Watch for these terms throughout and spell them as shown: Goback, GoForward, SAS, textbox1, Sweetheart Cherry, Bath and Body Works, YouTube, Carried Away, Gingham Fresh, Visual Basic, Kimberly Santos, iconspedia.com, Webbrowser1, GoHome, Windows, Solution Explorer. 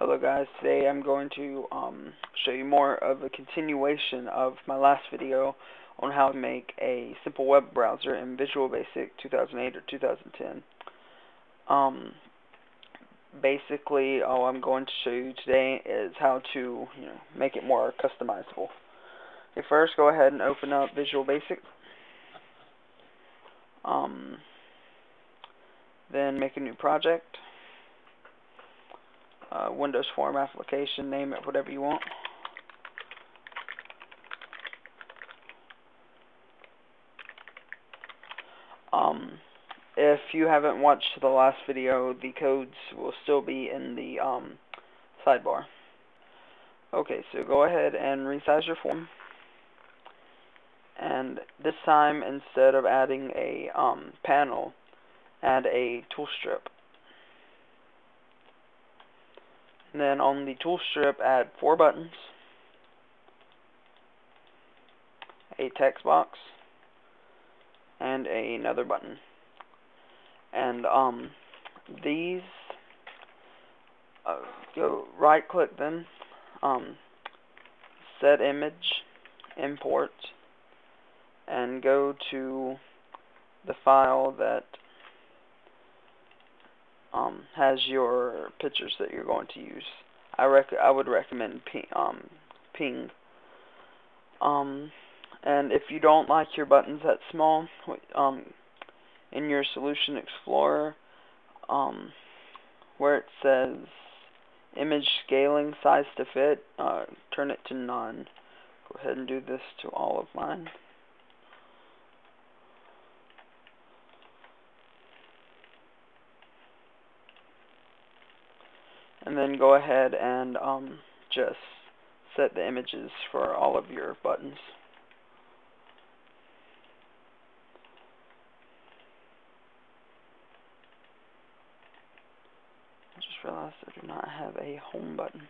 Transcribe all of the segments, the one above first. Hello guys, today I'm going to show you more of a continuation of my last video on how to make a simple web browser in Visual Basic 2008 or 2010. Basically, all I'm going to show you today is how to make it more customizable. Okay, first go ahead and open up Visual Basic. Then make a new project. Windows form application, name it whatever you want. If you haven't watched the last video, the codes will still be in the sidebar. Okay, so go ahead and resize your form. And this time, instead of adding a panel, add a tool strip. And then on the tool strip, add 4 buttons, a text box, and another button. And these, go right-click them, set image, import, and go to the file that has your pictures that you're going to use. I would recommend ping. And if you don't like your buttons that small, in your Solution Explorer, where it says image scaling size to fit, turn it to none. Go ahead and do this to all of mine. And then go ahead and just set the images for all of your buttons. I just realized I do not have a home button.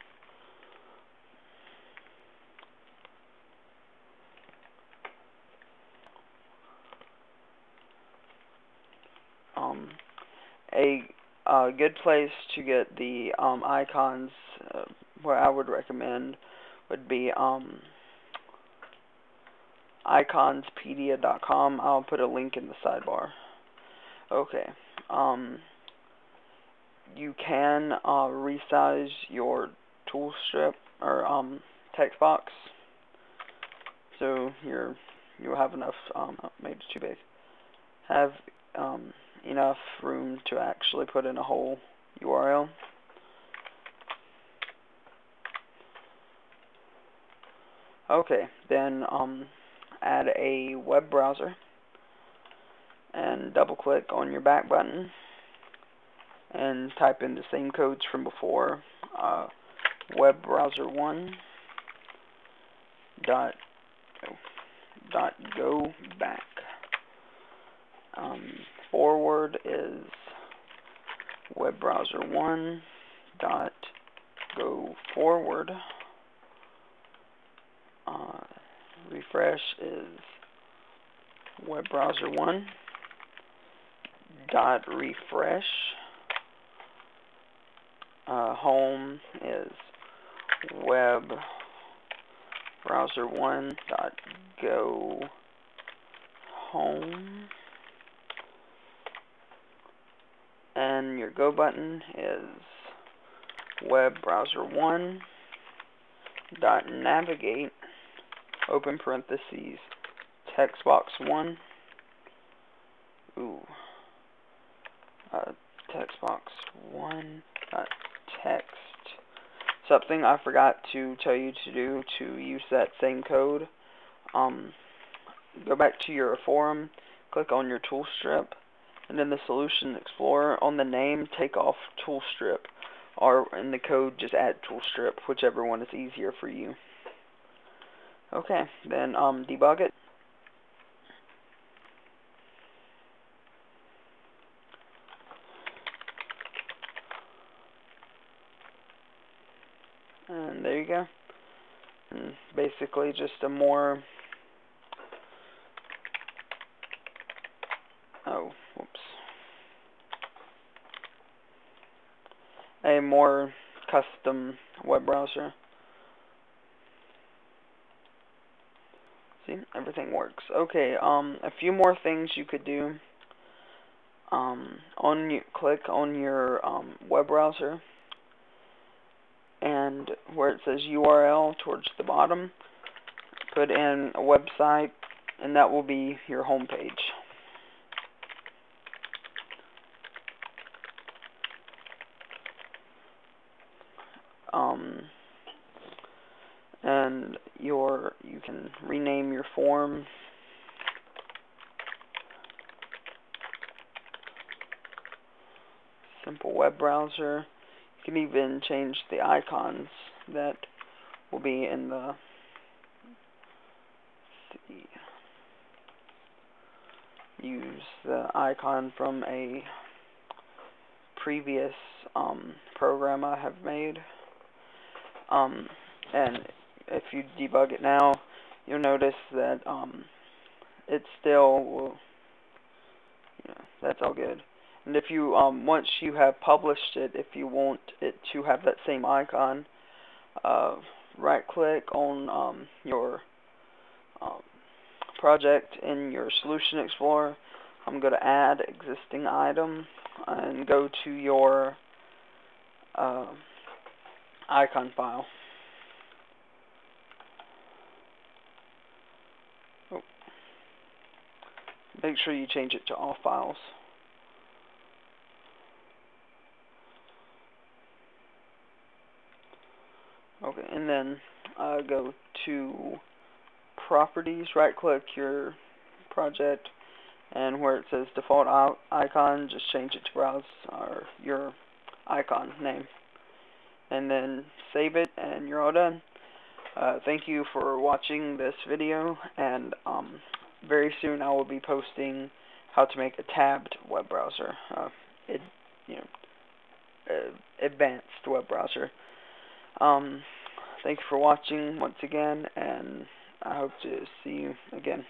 A good place to get the icons, where I would recommend, would be iconspedia.com. I'll put a link in the sidebar. Okay. You can resize your tool strip or text box, so you'll have enough. Made it too big. Have enough room to actually put in a whole URL. Okay, then add a web browser and double click on your back button and type in the same codes from before, web browser 1 dot go back. Forward is web browser 1 dot go forward. Refresh is web browser 1 dot refresh. Home is web browser 1 dot go home. And your go button is web browser 1 dot navigate, open parentheses, textbox1, textbox1 dot text. Something I forgot to tell you to do to use that same code, go back to your forum, click on your tool strip, and then the Solution Explorer, on the name, take off tool strip, or in the code, just add tool strip, whichever one is easier for you. Okay, then debug it. And there you go. And basically just a more... a more custom web browser. See, everything works. Okay, a few more things you could do. Click on your web browser, and where it says URL towards the bottom, put in a website, and that will be your home page. And you can rename your form. Simple web browser. You can even change the icons that will be in the use the icon from a previous program I have made. And if you debug it now, you'll notice that it still will, you know, that's all good. And if you once you have published it, if you want it to have that same icon, right click on your project in your Solution Explorer. I'm going to add existing item and go to your icon file. Oh. Make sure you change it to all files. Okay, and then go to properties, right click your project, and where it says default icon, just change it to browse or your icon name, and then save it, and you're all done. Thank you for watching this video, and very soon I will be posting how to make a tabbed web browser, advanced web browser. Thank you for watching once again, and I hope to see you again.